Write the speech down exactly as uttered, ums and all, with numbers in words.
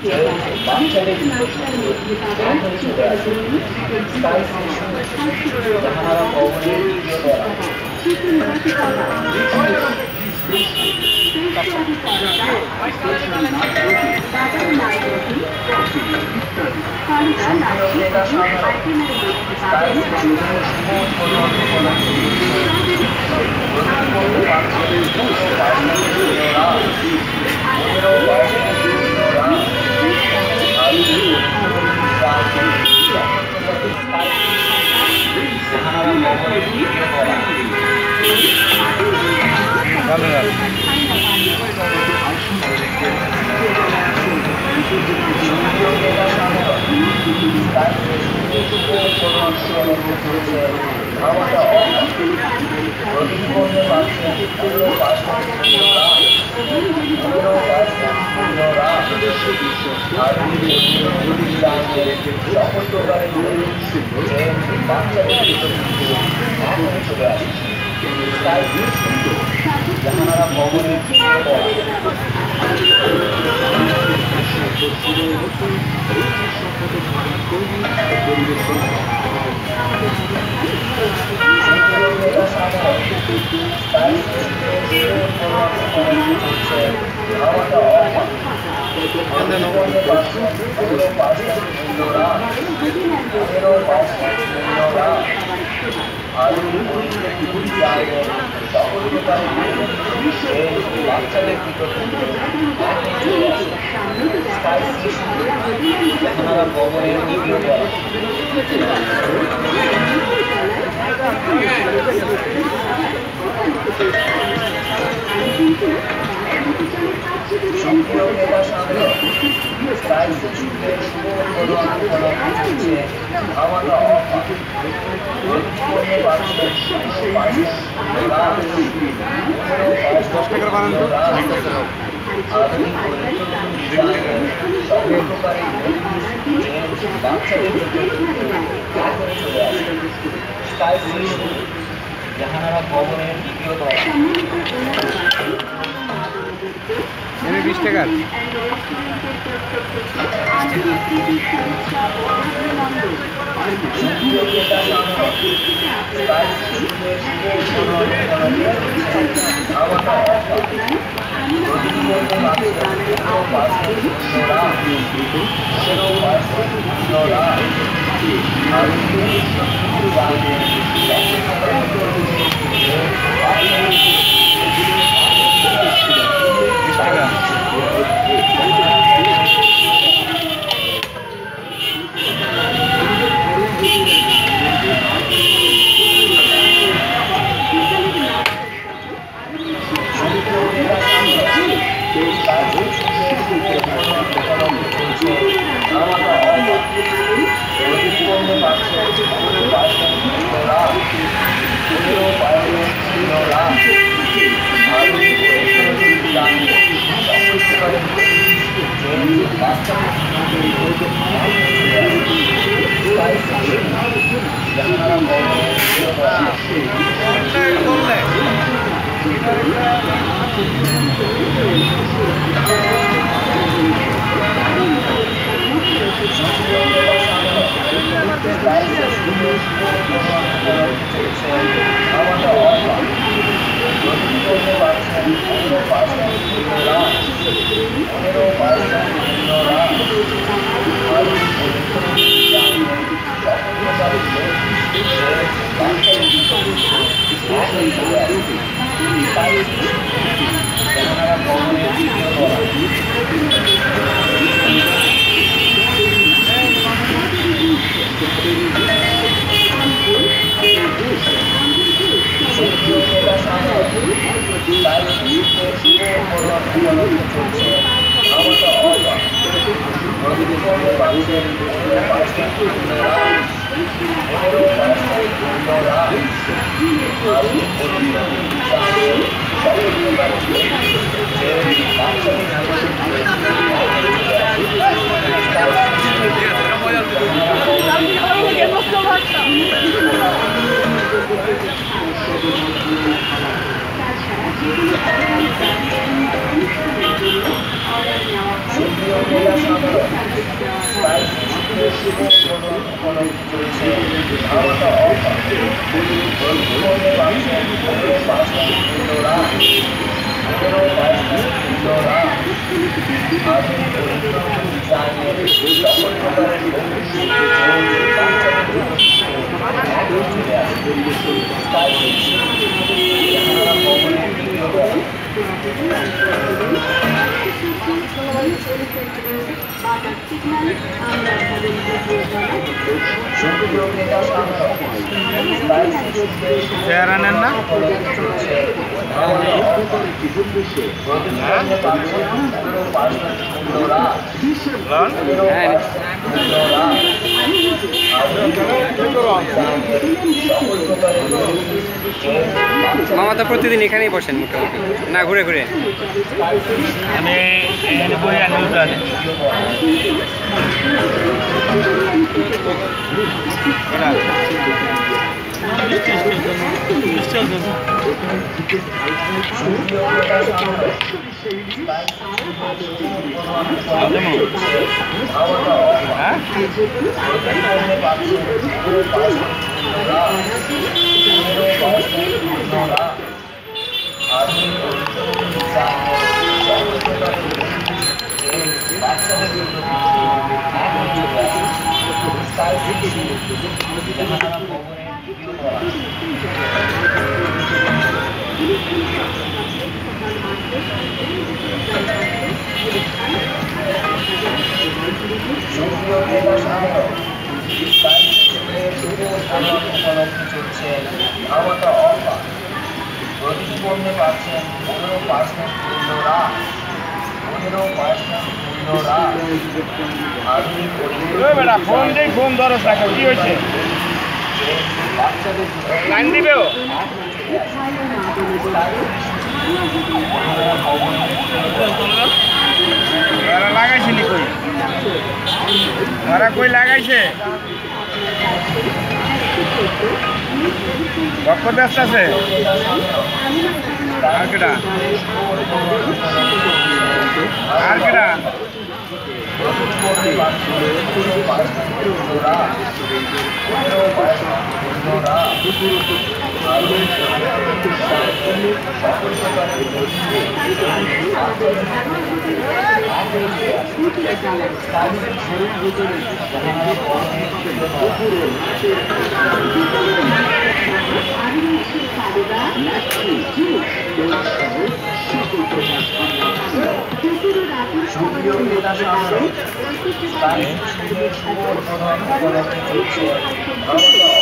Thank you. Gracias. মামা তো প্রতিদিন এখানেই বসেন মোটামুটি, না ঘুরে ঘুরে? আমি চলছে আমাদের অফার প্রতিটি পণ্যে পাচ্ছেন পনেরো পার্সেন্ট মূল্যরা পনেরো পার্সেন্ট মূল্যরা আমি ফোন ধরো থাকো কি হয়েছে লাইন দিবে লাগাইছে নি কই ওরা কই লাগাইছে কত ব্যস্ত আছে আর কেডা আর কেডা I'm going to